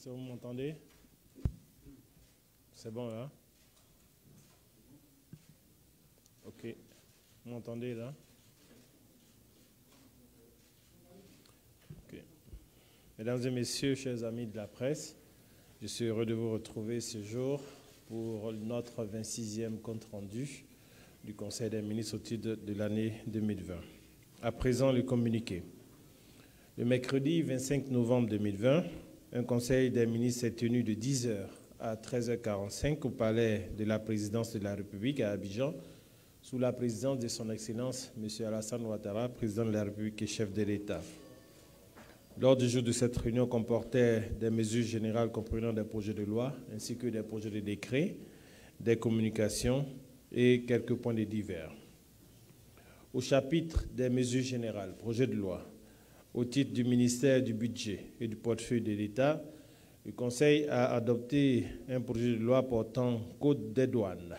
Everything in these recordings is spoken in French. Si vous m'entendez? C'est bon là? Ok. Vous m'entendez là? Ok. Mesdames et messieurs, chers amis de la presse, je suis heureux de vous retrouver ce jour pour notre 26e compte-rendu du Conseil des ministres au titre de l'année 2020. À présent, le communiqué. Le mercredi 25 novembre 2020, un Conseil des ministres s'est tenu de 10h à 13h45 au Palais de la Présidence de la République à Abidjan, sous la présidence de son Excellence, M. Alassane Ouattara, président de la République et chef de l'État. L'ordre du jour de cette réunion comportait des mesures générales comprenant des projets de loi ainsi que des projets de décret, des communications et quelques points de divers. Au chapitre des mesures générales, projet de loi, au titre du ministère du Budget et du portefeuille de l'État, le Conseil a adopté un projet de loi portant Code des douanes.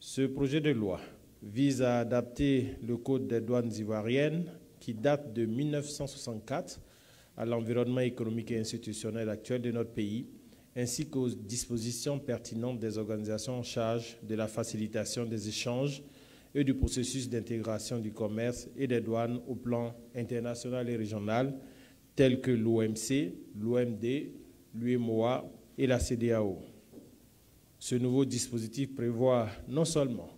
Ce projet de loi vise à adapter le Code des douanes ivoiriennes qui date de 1964 à l'environnement économique et institutionnel actuel de notre pays, ainsi qu'aux dispositions pertinentes des organisations en charge de la facilitation des échanges et du processus d'intégration du commerce et des douanes au plan international et régional, tels que l'OMC, l'OMD, l'UMOA et la CEDEAO. Ce nouveau dispositif prévoit non seulement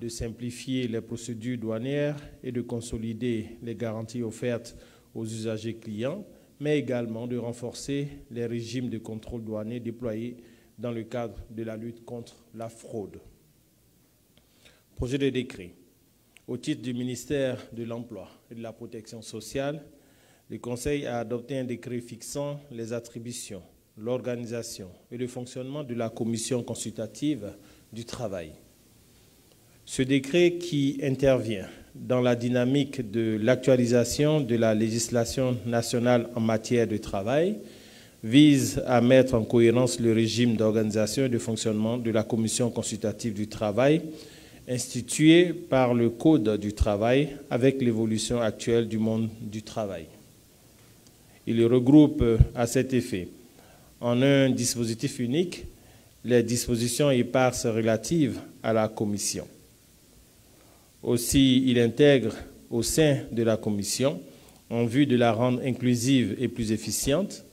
de simplifier les procédures douanières et de consolider les garanties offertes aux usagers clients, mais également de renforcer les régimes de contrôle douanier déployés dans le cadre de la lutte contre la fraude. Projet de décret. Au titre du ministère de l'Emploi et de la Protection sociale, le Conseil a adopté un décret fixant les attributions, l'organisation et le fonctionnement de la Commission consultative du travail. Ce décret, qui intervient dans la dynamique de l'actualisation de la législation nationale en matière de travail, vise à mettre en cohérence le régime d'organisation et de fonctionnement de la Commission consultative du travail instituée par le Code du travail avec l'évolution actuelle du monde du travail. Il regroupe à cet effet, en un dispositif unique, les dispositions éparses relatives à la Commission. Aussi, il intègre au sein de la Commission, en vue de la rendre inclusive et plus efficiente,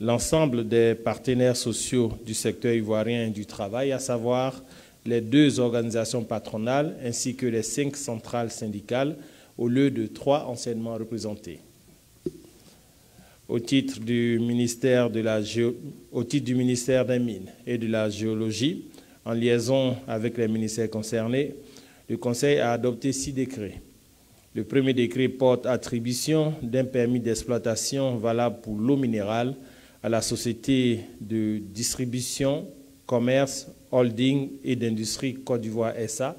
l'ensemble des partenaires sociaux du secteur ivoirien du travail, à savoir les 2 organisations patronales ainsi que les 5 centrales syndicales, au lieu de 3 anciennement représentés. Au titre du ministère des Mines et de la Géologie, en liaison avec les ministères concernés, le Conseil a adopté 6 décrets. Le premier décret porte attribution d'un permis d'exploitation valable pour l'eau minérale à la société de distribution, commerce, holding et d'industrie Côte d'Ivoire SA,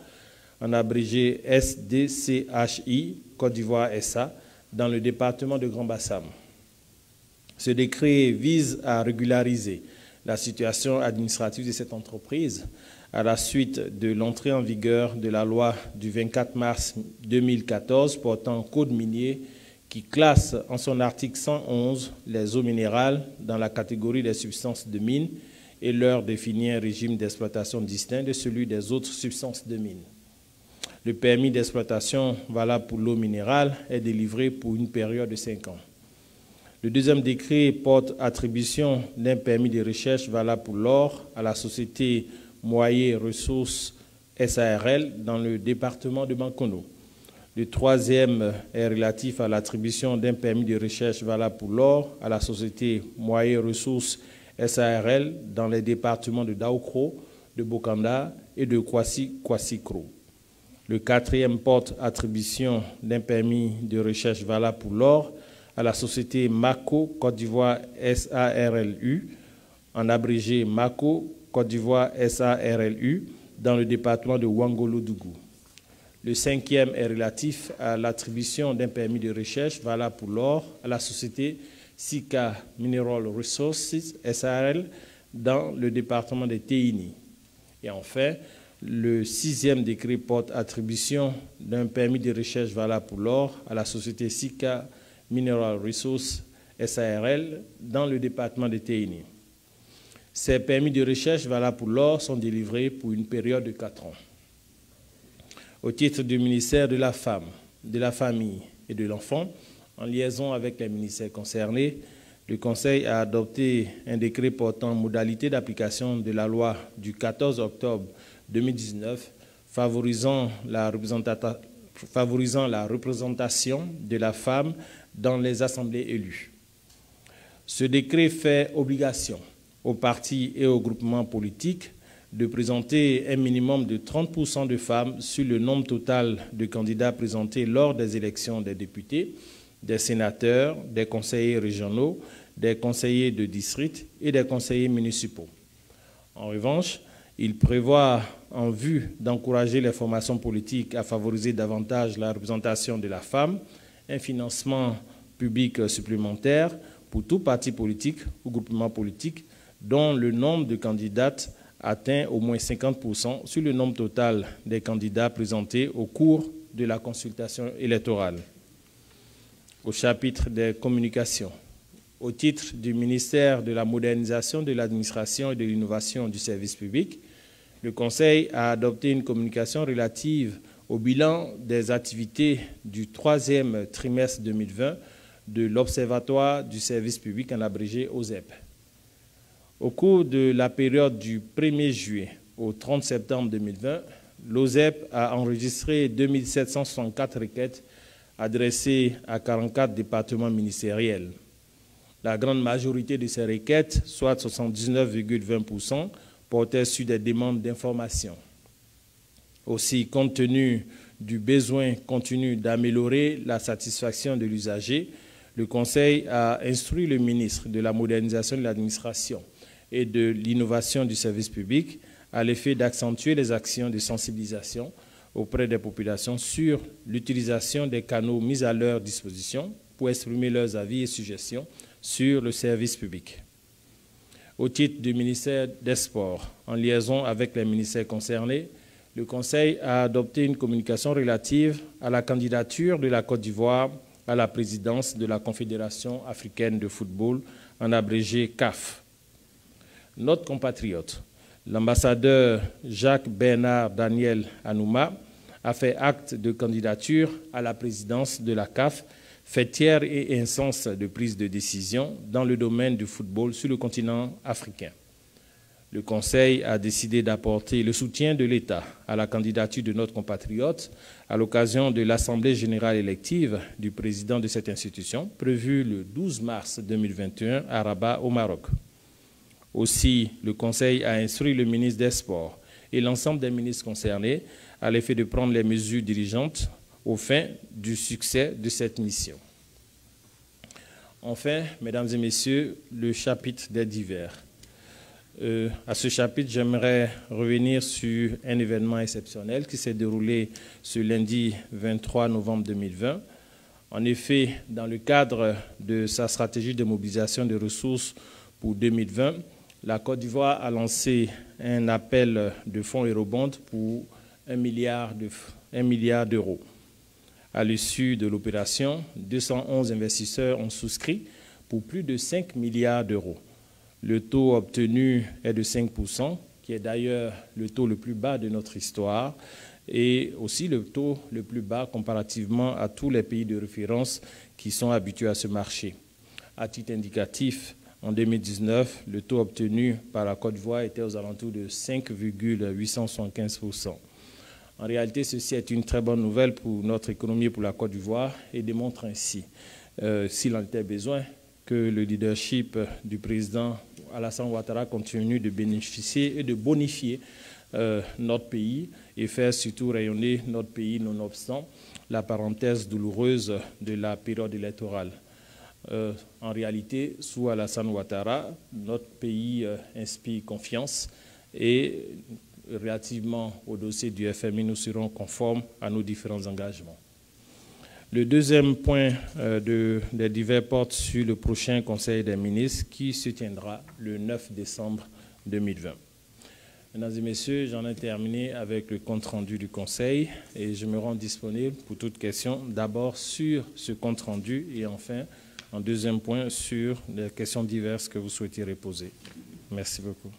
en abrégé SDCHI Côte d'Ivoire SA, dans le département de Grand-Bassam. Ce décret vise à régulariser la situation administrative de cette entreprise à la suite de l'entrée en vigueur de la loi du 24 mars 2014 portant code minier qui classe en son article 111 les eaux minérales dans la catégorie des substances de mine et leur définit un régime d'exploitation distinct de celui des autres substances de mine. Le permis d'exploitation valable pour l'eau minérale est délivré pour une période de 5 ans. Le deuxième décret porte attribution d'un permis de recherche valable pour l'or à la société Moyé Ressources SARL dans le département de Mankono. Le troisième est relatif à l'attribution d'un permis de recherche valable pour l'or à la société Moyé Ressources SARL dans les départements de Daoukro, de Bokanda et de Kwassi-Kwassikro. Le quatrième porte attribution d'un permis de recherche valable pour l'or à la société MACO Côte d'Ivoire SARLU, en abrégé MACO Côte d'Ivoire SARLU, dans le département de Ouangolo-Dougou. Le 5e est relatif à l'attribution d'un permis de recherche valable pour l'or à la société SICA Mineral Resources SARL dans le département de Téini. Et enfin, le 6e décret porte attribution d'un permis de recherche valable pour l'or à la société SICA Mineral Resources SARL dans le département de TNI. Ces permis de recherche valables pour l'or sont délivrés pour une période de 4 ans. Au titre du ministère de la Femme, de la Famille et de l'Enfant, en liaison avec les ministères concernés, le Conseil a adopté un décret portant modalités d'application de la loi du 14 octobre 2019 favorisant la représentation de la femme dans les assemblées élues. Ce décret fait obligation aux partis et aux groupements politiques de présenter un minimum de 30% de femmes sur le nombre total de candidats présentés lors des élections des députés, des sénateurs, des conseillers régionaux, des conseillers de district et des conseillers municipaux. En revanche, il prévoit, en vue d'encourager les formations politiques à favoriser davantage la représentation de la femme, un financement public supplémentaire pour tout parti politique ou groupement politique dont le nombre de candidates atteint au moins 50% sur le nombre total des candidats présentés au cours de la consultation électorale. Au chapitre des communications, au titre du ministère de la Modernisation de l'Administration et de l'Innovation du Service public, le Conseil a adopté une communication relative au bilan des activités du 3e trimestre 2020 de l'Observatoire du Service public, en abrégé OSEP. Au cours de la période du 1er juillet au 30 septembre 2020, l'OSEP a enregistré 2764 requêtes adressées à 44 départements ministériels. La grande majorité de ces requêtes, soit 79,20%, portaient sur des demandes d'information. Aussi, compte tenu du besoin continu d'améliorer la satisfaction de l'usager, le Conseil a instruit le ministre de la Modernisation de l'Administration et de l'Innovation du Service public à l'effet d'accentuer les actions de sensibilisation auprès des populations sur l'utilisation des canaux mis à leur disposition pour exprimer leurs avis et suggestions sur le service public. Au titre du ministère des Sports, en liaison avec les ministères concernés, le Conseil a adopté une communication relative à la candidature de la Côte d'Ivoire à la présidence de la Confédération africaine de football, en abrégé CAF. Notre compatriote, l'ambassadeur Jacques Bernard Daniel Anouma, a fait acte de candidature à la présidence de la CAF, fêtière et instance de prise de décision dans le domaine du football sur le continent africain. Le Conseil a décidé d'apporter le soutien de l'État à la candidature de notre compatriote à l'occasion de l'Assemblée générale élective du président de cette institution, prévue le 12 mars 2021 à Rabat, au Maroc. Aussi, le Conseil a instruit le ministre des Sports et l'ensemble des ministres concernés à l'effet de prendre les mesures dirigeantes aux fins du succès de cette mission. Enfin, mesdames et messieurs, le chapitre des divers. À ce chapitre, j'aimerais revenir sur un événement exceptionnel qui s'est déroulé ce lundi 23 novembre 2020. En effet, dans le cadre de sa stratégie de mobilisation des ressources pour 2020, la Côte d'Ivoire a lancé un appel de fonds Eurobond pour 1 milliard d'euros. À l'issue de l'opération, 211 investisseurs ont souscrit pour plus de 5 milliards d'euros. Le taux obtenu est de 5%, qui est d'ailleurs le taux le plus bas de notre histoire et aussi le taux le plus bas comparativement à tous les pays de référence qui sont habitués à ce marché. À titre indicatif, en 2019, le taux obtenu par la Côte d'Ivoire était aux alentours de 5,875%. En réalité, ceci est une très bonne nouvelle pour notre économie et pour la Côte d'Ivoire et démontre ainsi, s'il en était besoin, que le leadership du président Alassane Ouattara continue de bénéficier et de bonifier notre pays et faire surtout rayonner notre pays nonobstant la parenthèse douloureuse de la période électorale. En réalité, sous Alassane Ouattara, notre pays inspire confiance et relativement au dossier du FMI, nous serons conformes à nos différents engagements. Le deuxième point des divers porte sur le prochain Conseil des ministres qui se tiendra le 9 décembre 2020. Mesdames et messieurs, j'en ai terminé avec le compte-rendu du Conseil et je me rends disponible pour toute question, d'abord sur ce compte-rendu et enfin en deuxième point sur les questions diverses que vous souhaitiez reposer. Merci beaucoup.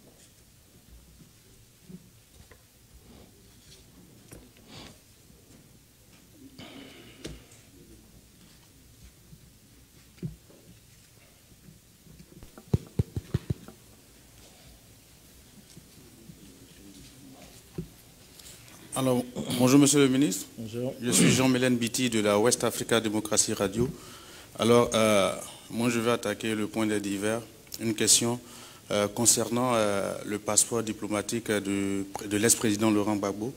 Alors, bonjour Monsieur le Ministre. Bonjour. Je suis Jean-Mélène Bitty de la West Africa Démocratie Radio. Alors, moi je vais attaquer le point des divers. Une question concernant le passeport diplomatique de l'ex-président Laurent Gbagbo.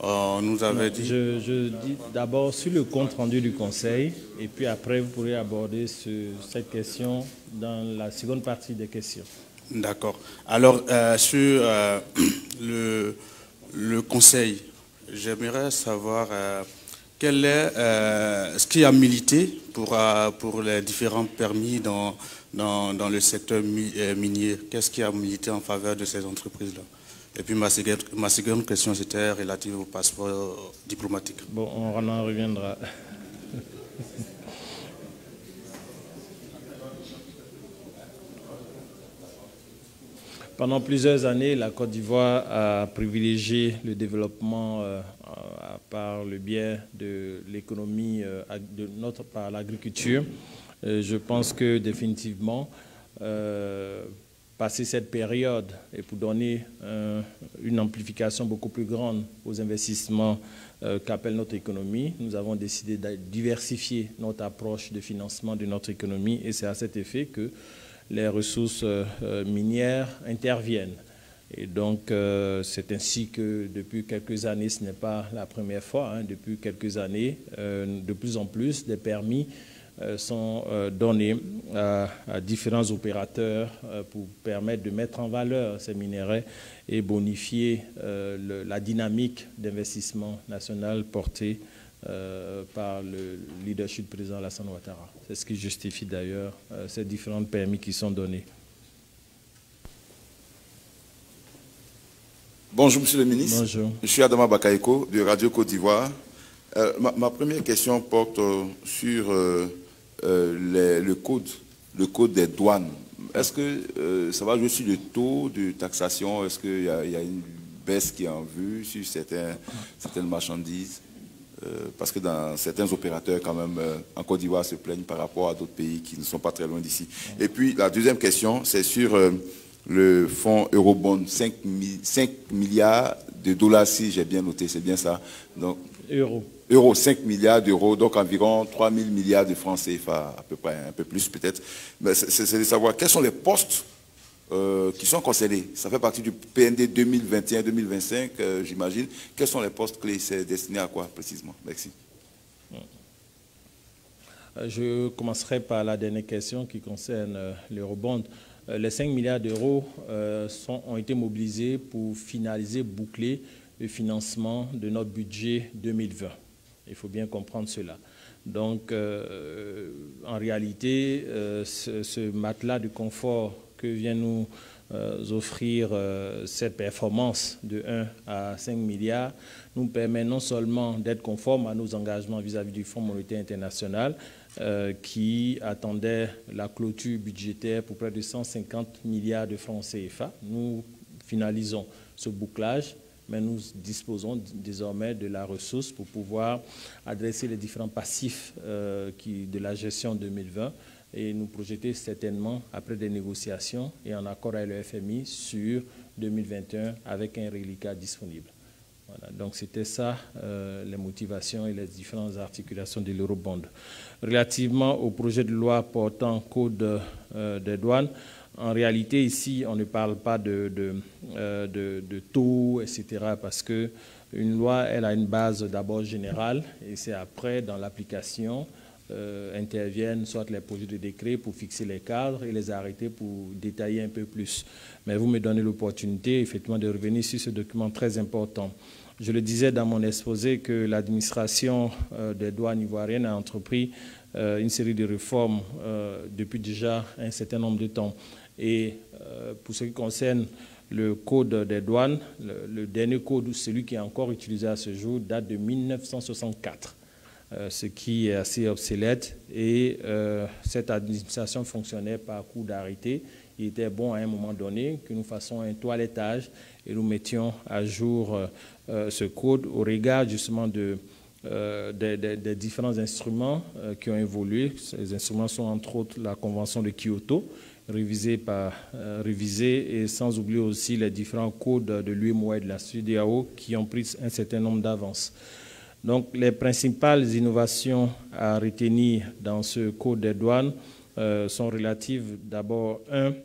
On nous avait dit... Je dis d'abord sur le compte rendu du Conseil et puis après vous pourrez aborder cette question dans la seconde partie des questions. D'accord. Alors, sur le Conseil... J'aimerais savoir quel est ce qui a milité pour les différents permis dans le secteur minier. Qu'est-ce qui a milité en faveur de ces entreprises-là? Et puis ma seconde question, c'était relative au passeport diplomatique. Bon, on en reviendra. Pendant plusieurs années, la Côte d'Ivoire a privilégié le développement par le biais de l'économie, par l'agriculture. Je pense que définitivement, passer cette période et pour donner une amplification beaucoup plus grande aux investissements qu'appelle notre économie, nous avons décidé de diversifier notre approche de financement de notre économie et c'est à cet effet que les ressources minières interviennent. Et donc, c'est ainsi que depuis quelques années, ce n'est pas la première fois, hein, depuis quelques années, de plus en plus, des permis sont donnés à différents opérateurs pour permettre de mettre en valeur ces minéraux et bonifier la dynamique d'investissement national portée par le leadership du président Alassane Ouattara. C'est ce qui justifie d'ailleurs ces différents permis qui sont donnés. Bonjour, Monsieur le Ministre. Bonjour. Je suis Adama Bakaïko de Radio Côte d'Ivoire. Ma première question porte sur le code des douanes. Est-ce que ça va jouer sur le taux de taxation? Est-ce qu'il y a une baisse qui est en vue sur certaines marchandises? Parce que dans certains opérateurs, quand même, en Côte d'Ivoire se plaignent par rapport à d'autres pays qui ne sont pas très loin d'ici. Et puis, la deuxième question, c'est sur le fonds Eurobond, 5 milliards de dollars, si j'ai bien noté, c'est bien ça. Donc, Euros, 5 milliards d'euros, donc environ 3 000 milliards de francs CFA, à peu près, un peu plus peut-être. Mais c'est de savoir quels sont les postes qui sont concernés. Ça fait partie du PND 2021-2025, j'imagine. Quels sont les postes clés? C'est destiné à quoi précisément? Merci. Je commencerai par la dernière question qui concerne l'Eurobond. Les 5 milliards d'euros ont été mobilisés pour finaliser, boucler le financement de notre budget 2020. Il faut bien comprendre cela. Donc, en réalité, ce matelas de confort que vient nous offrir cette performance de 1 à 5 milliards nous permet non seulement d'être conformes à nos engagements vis-à-vis du Fonds monétaire international qui attendait la clôture budgétaire pour près de 150 milliards de francs CFA. Nous finalisons ce bouclage, mais nous disposons désormais de la ressource pour pouvoir adresser les différents passifs de la gestion 2020 et nous projeter certainement, après des négociations et en accord avec le FMI, sur 2021 avec un reliquat disponible. Voilà, donc c'était ça, les motivations et les différentes articulations de l'Eurobond. Relativement au projet de loi portant code des douanes, en réalité, ici, on ne parle pas de taux, etc., parce que une loi, elle a une base d'abord générale, et c'est après, dans l'application, interviennent soit les projets de décret pour fixer les cadres et les arrêter pour détailler un peu plus. Mais vous me donnez l'opportunité effectivement de revenir sur ce document très important. Je le disais dans mon exposé que l'administration des douanes ivoiriennes a entrepris une série de réformes depuis déjà un certain nombre de temps. Et pour ce qui concerne le code des douanes, le dernier code, celui qui est encore utilisé à ce jour, date de 1964. ce qui est assez obsolète. Et cette administration fonctionnait par coup d'arrêté. Il était bon à un moment donné que nous fassions un toilettage et nous mettions à jour ce code au regard justement des différents instruments qui ont évolué. Ces instruments sont entre autres la Convention de Kyoto, révisée, et sans oublier aussi les différents codes de l'UMOA et de la CEDEAO qui ont pris un certain nombre d'avances. Donc les principales innovations à retenir dans ce code des douanes sont relatives d'abord,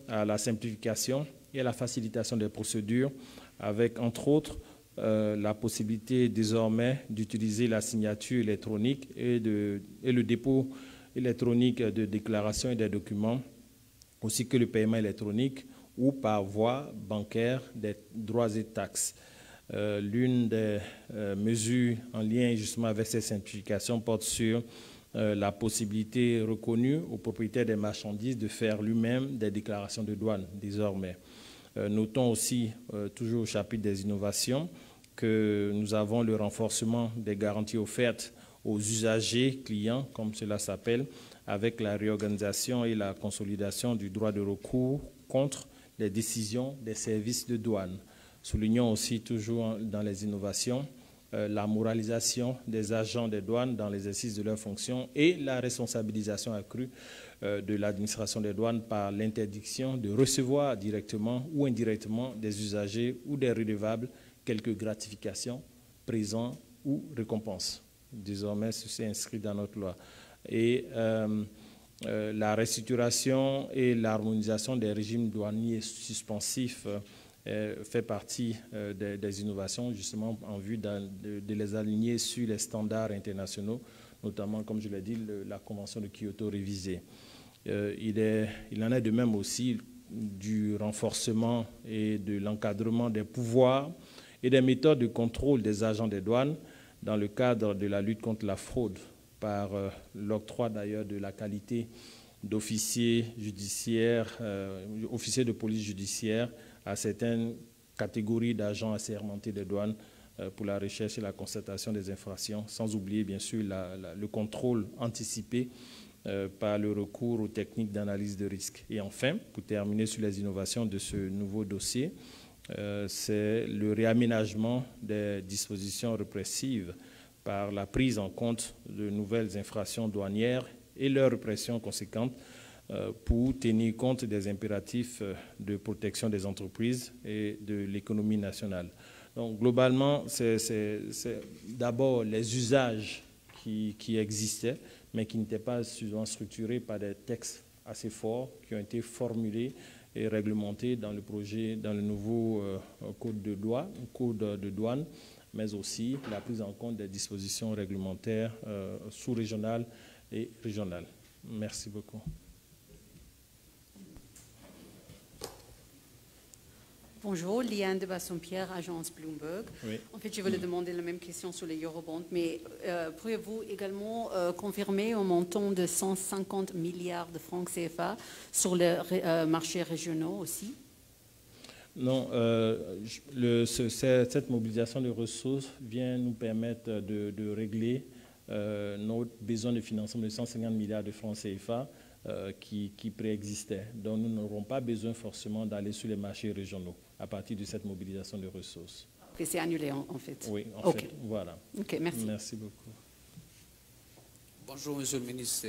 à la simplification et à la facilitation des procédures, avec entre autres la possibilité désormais d'utiliser la signature électronique et le dépôt électronique de déclarations et des documents, ainsi que le paiement électronique ou par voie bancaire des droits et taxes. L'une des mesures en lien justement avec cette simplification porte sur la possibilité reconnue aux propriétaires des marchandises de faire lui-même des déclarations de douane désormais. Notons aussi, toujours au chapitre des innovations, que nous avons le renforcement des garanties offertes aux usagers clients, comme cela s'appelle, avec la réorganisation et la consolidation du droit de recours contre les décisions des services de douane. Soulignons aussi, toujours dans les innovations, la moralisation des agents des douanes dans l'exercice de leurs fonctions et la responsabilisation accrue de l'administration des douanes par l'interdiction de recevoir directement ou indirectement des usagers ou des redevables quelques gratifications, présents ou récompenses. Désormais, ceci est inscrit dans notre loi. Et la restructuration et l'harmonisation des régimes douaniers suspensifs fait partie des innovations justement en vue de les aligner sur les standards internationaux, notamment, comme je l'ai dit, la Convention de Kyoto révisée. Il en est de même aussi du renforcement et de l'encadrement des pouvoirs et des méthodes de contrôle des agents des douanes dans le cadre de la lutte contre la fraude, par l'octroi d'ailleurs de la qualité d'officier judiciaire, officier de police judiciaire, à certaines catégories d'agents assermentés des douanes pour la recherche et la constatation des infractions, sans oublier bien sûr le contrôle anticipé par le recours aux techniques d'analyse de risque. Et enfin, pour terminer sur les innovations de ce nouveau dossier, c'est le réaménagement des dispositions répressives par la prise en compte de nouvelles infractions douanières et leur répression conséquente, pour tenir compte des impératifs de protection des entreprises et de l'économie nationale. Donc globalement, c'est d'abord les usages qui existaient, mais qui n'étaient pas suffisamment structurés par des textes assez forts qui ont été formulés et réglementés dans le projet, dans le nouveau code de douane, mais aussi la prise en compte des dispositions réglementaires sous-régionales et régionales. Merci beaucoup. Bonjour, Liane de Bassompierre, agence Bloomberg. Oui. En fait, je voulais demander la même question sur les Eurobonds, mais pourriez-vous également confirmer un montant de 150 milliards de francs CFA sur les marchés régionaux aussi? Non, cette mobilisation de ressources vient nous permettre de régler notre besoin de financement de 150 milliards de francs CFA qui préexistait. Donc nous n'aurons pas besoin forcément d'aller sur les marchés régionaux à partir de cette mobilisation de ressources. Et c'est annulé en fait. Oui, en fait, voilà. Ok, merci. Merci beaucoup. Bonjour Monsieur le Ministre,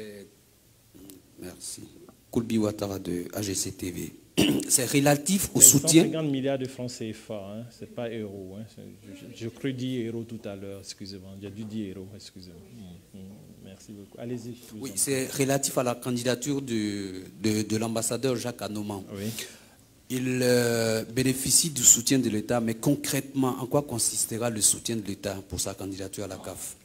merci. Koulbi Ouattara de AGC TV. C'est relatif au soutien... 150 milliards de francs CFA, hein. Ce n'est pas euros. Hein. Je crois dire euros tout à l'heure, excusez-moi. J'ai dû dire euros, excusez-moi. Merci beaucoup. Allez-y. Oui, c'est relatif à la candidature de l'ambassadeur Jacques Anouma. Oui. Il bénéficie du soutien de l'État, mais concrètement, en quoi consistera le soutien de l'État pour sa candidature à la CAF?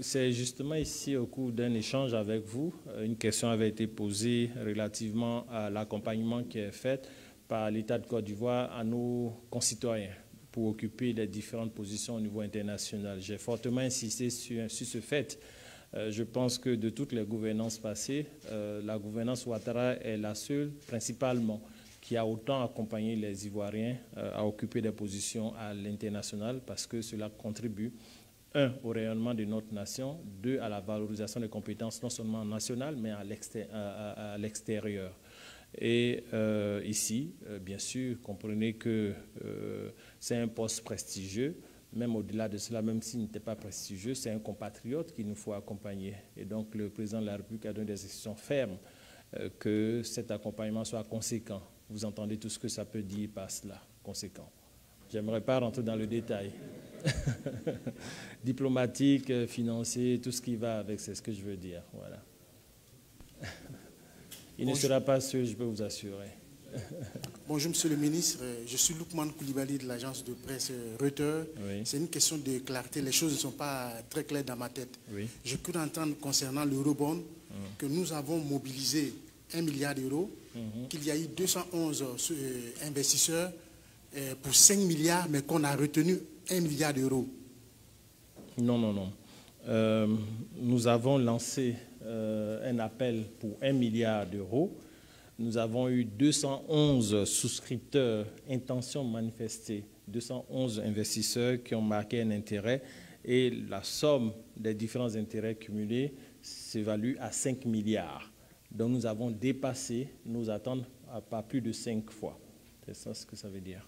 C'est justement ici, au cours d'un échange avec vous, une question avait été posée relativement à l'accompagnement qui est fait par l'État de Côte d'Ivoire à nos concitoyens pour occuper les différentes positions au niveau international. J'ai fortement insisté sur ce fait. Je pense que de toutes les gouvernances passées, la gouvernance Ouattara est la seule, principalement, qui a autant accompagné les Ivoiriens à occuper des positions à l'international, parce que cela contribue, un, au rayonnement de notre nation, deux, à la valorisation des compétences non seulement nationales, mais à l'extérieur. Et ici, bien sûr, comprenez que c'est un poste prestigieux, même au-delà de cela, même s'il n'était pas prestigieux, c'est un compatriote qu'il nous faut accompagner. Et donc le président de la République a donné des instructions fermes que cet accompagnement soit conséquent. Vous entendez tout ce que ça peut dire par cela, conséquent. J'aimerais pas rentrer dans le détail. Diplomatique, financier, tout ce qui va avec, c'est ce que je veux dire. Voilà. Il ne sera pas sûr, je peux vous assurer. Bonjour, monsieur le ministre. Je suis Loukman Koulibaly de l'agence de presse Reuters. Oui. C'est une question de clarté. Les choses ne sont pas très claires dans ma tête. Oui. J'ai cru entendre concernant l'Eurobond que nous avons mobilisé 1 milliard d'euros, qu'il y a eu 211 investisseurs pour 5 milliards, mais qu'on a retenu 1 milliard d'euros. Non, non, non. Nous avons lancé un appel pour 1 milliard d'euros. Nous avons eu 211 souscripteurs, intention manifestée, 211 investisseurs qui ont marqué un intérêt, et la somme des différents intérêts cumulés s'évalue à 5 milliards. Donc nous avons dépassé nos attentes à pas plus de 5 fois. C'est ça ce que ça veut dire.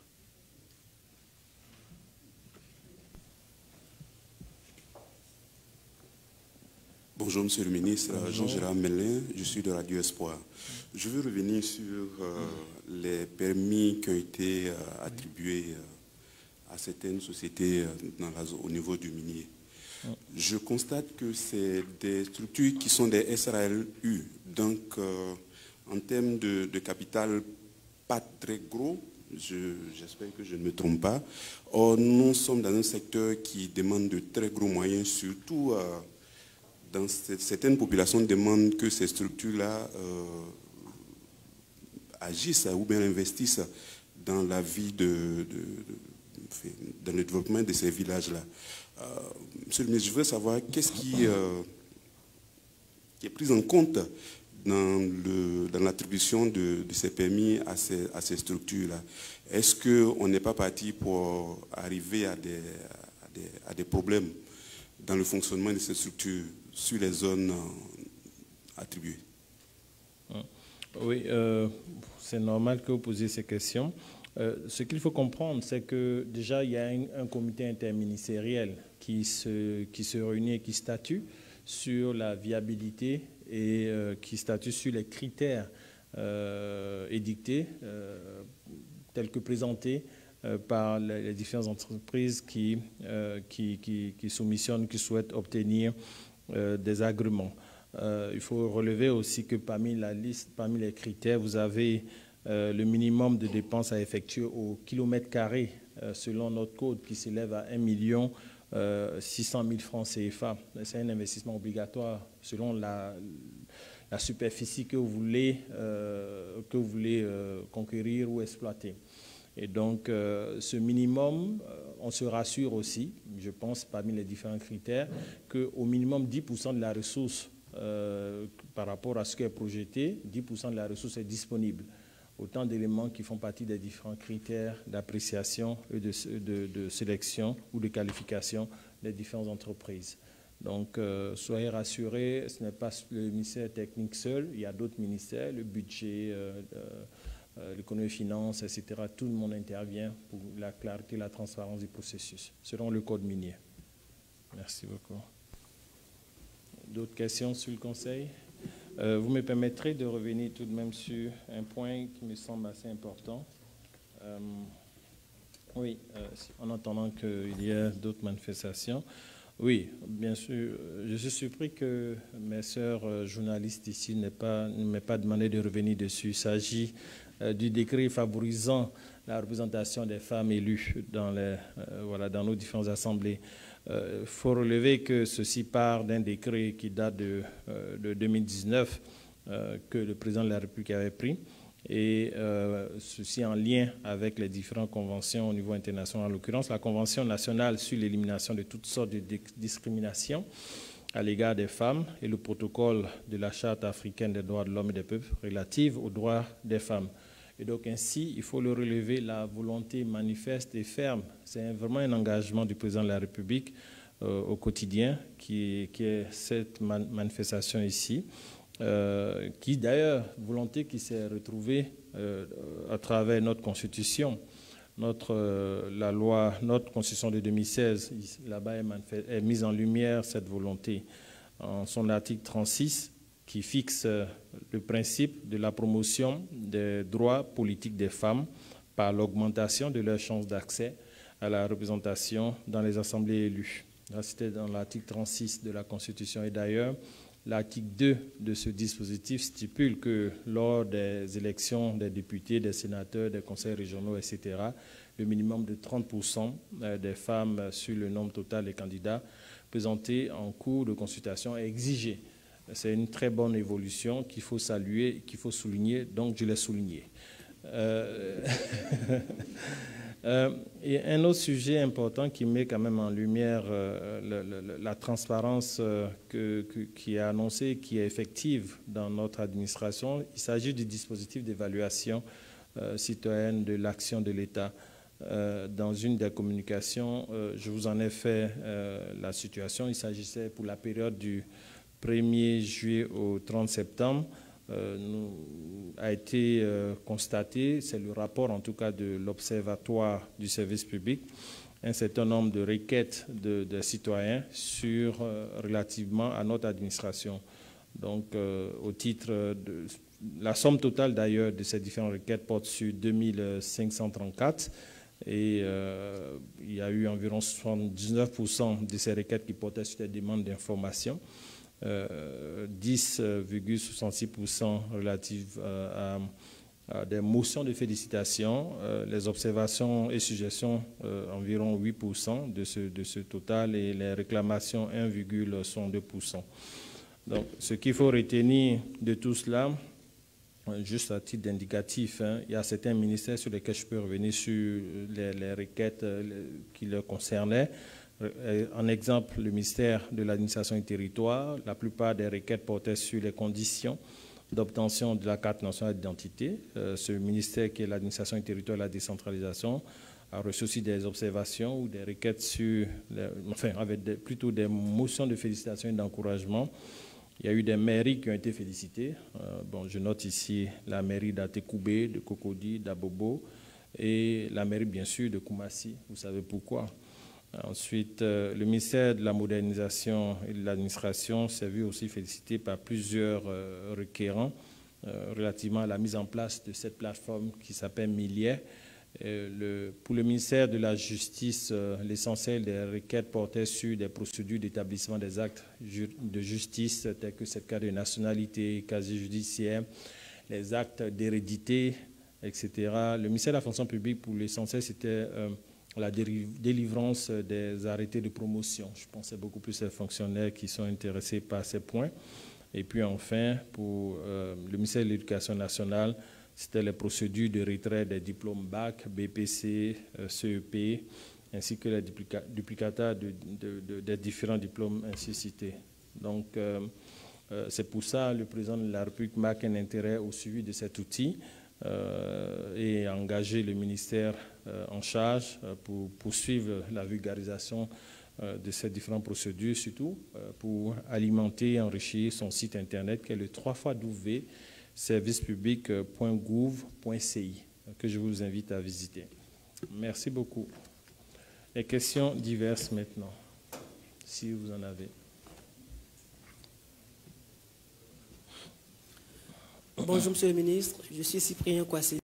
Bonjour, monsieur le ministre. Jean-Gérard Mélin, je suis de Radio Espoir. Je veux revenir sur les permis qui ont été attribués à certaines sociétés dans au niveau du minier. Je constate que c'est des structures qui sont des SRALU, donc en termes de capital pas très gros, j'espère que je ne me trompe pas. Or, nous sommes dans un secteur qui demande de très gros moyens, surtout... dans certaines populations demandent que ces structures-là agissent ou bien investissent dans la vie dans le développement de ces villages-là. Monsieur le ministre, je veux savoir qu'est-ce qui est pris en compte dans l'attribution de ces permis à ces structures-là. Est-ce qu'on n'est pas parti pour arriver à des problèmes dans le fonctionnement de ces structures sur les zones attribuées? Oui, c'est normal que vous posiez ces questions. Ce qu'il faut comprendre, c'est que déjà, il y a un comité interministériel qui se réunit et qui statue sur la viabilité et qui statue sur les critères édictés, tels que présentés par les différentes entreprises qui soumissionnent, qui souhaitent obtenir des agréments. Il faut relever aussi que parmi la liste, parmi les critères, vous avez le minimum de dépenses à effectuer au kilomètre carré selon notre code qui s'élève à 1 600 000 francs CFA. C'est un investissement obligatoire selon la superficie que vous voulez conquérir ou exploiter. Et donc, ce minimum, on se rassure aussi, je pense, parmi les différents critères, qu'au minimum 10% de la ressource, par rapport à ce qui est projeté, 10% de la ressource est disponible. Autant d'éléments qui font partie des différents critères d'appréciation et de sélection ou de qualification des différentes entreprises. Donc, soyez rassurés, ce n'est pas le ministère technique seul, il y a d'autres ministères, le budget... l'économie et finances, etc., tout le monde intervient pour la clarté, la transparence du processus, selon le code minier. Merci beaucoup. D'autres questions sur le Conseil? Vous me permettrez de revenir tout de même sur un point qui me semble assez important. Oui, en attendant qu'il y ait d'autres manifestations. Oui, bien sûr, je suis surpris que mes sœurs journalistes ici ne m'aient pas demandé de revenir dessus. Il s'agit du décret favorisant la représentation des femmes élues dans nos différentes assemblées. Il faut relever que ceci part d'un décret qui date de 2019 que le président de la République avait pris, et ceci en lien avec les différentes conventions au niveau international, en l'occurrence la Convention nationale sur l'élimination de toutes sortes de discriminations à l'égard des femmes et le protocole de la Charte africaine des droits de l'homme et des peuples relative aux droits des femmes. Et donc ainsi, il faut le relever, la volonté manifeste et ferme. C'est vraiment un engagement du président de la République au quotidien qui est cette manifestation ici, qui d'ailleurs, volonté qui s'est retrouvée à travers notre constitution. Notre constitution de 2016, là-bas, est mise en lumière cette volonté. En son article 36, qui fixe le principe de la promotion des droits politiques des femmes par l'augmentation de leurs chances d'accès à la représentation dans les assemblées élues. C'était dans l'article 36 de la Constitution. Et d'ailleurs, l'article 2 de ce dispositif stipule que lors des élections des députés, des sénateurs, des conseils régionaux, etc., le minimum de 30% des femmes sur le nombre total des candidats présentés en cours de consultation est exigé. C'est une très bonne évolution qu'il faut saluer, qu'il faut souligner, donc je l'ai souligné. Et un autre sujet important qui met quand même en lumière la transparence qui est annoncée, qui est effective dans notre administration, il s'agit du dispositif d'évaluation citoyenne de l'action de l'État. Dans une des communications, je vous en ai fait la situation. Il s'agissait pour la période du 1er juillet au 30 septembre a été constaté, c'est le rapport en tout cas de l'Observatoire du service public, un certain nombre de requêtes de citoyens sur relativement à notre administration. Donc au titre de la somme totale d'ailleurs de ces différentes requêtes porte sur 2534 et il y a eu environ 79% de ces requêtes qui portaient sur des demandes d'information. 10,66% relatives à des motions de félicitations, les observations et suggestions environ 8% de ce total et les réclamations 1,62%. Donc ce qu'il faut retenir de tout cela, juste à titre d'indicatif, hein, il y a certains ministères sur lesquels je peux revenir sur les requêtes qui le concernaient. En exemple, le ministère de l'administration et territoire, la plupart des requêtes portaient sur les conditions d'obtention de la carte nationale d'identité. Ce ministère qui est l'administration et territoire et la décentralisation a reçu aussi des observations ou des requêtes sur, plutôt des motions de félicitations et d'encouragement. Il y a eu des mairies qui ont été félicitées. Bon, je note ici la mairie d'Atekoubé, de Cocody, d'Abobo et la mairie bien sûr de Koumassi. Vous savez pourquoi? Ensuite, le ministère de la modernisation et de l'administration s'est vu aussi félicité par plusieurs requérants relativement à la mise en place de cette plateforme qui s'appelle Milière. Pour le ministère de la Justice, l'essentiel des requêtes portait sur des procédures d'établissement des actes de justice, tels que cette carte de nationalité, casier judiciaire, les actes d'hérédité, etc. Le ministère de la fonction publique, pour l'essentiel, c'était la délivrance des arrêtés de promotion. Je pense que c'est beaucoup plus les fonctionnaires qui sont intéressés par ces points. Et puis enfin, pour le ministère de l'Éducation nationale, c'était les procédures de retrait des diplômes BAC, BPC, CEP, ainsi que les duplicata des différents diplômes ainsi cités. Donc, c'est pour ça que le président de la République marque un intérêt au suivi de cet outil. Et engager le ministère en charge pour poursuivre la vulgarisation de ces différentes procédures, surtout pour alimenter et enrichir son site internet qui est le 3xdouv.gouv.ci que je vous invite à visiter. Merci beaucoup. Les questions diverses maintenant, si vous en avez. Bonjour, monsieur le ministre. Je suis Cyprien Coassé.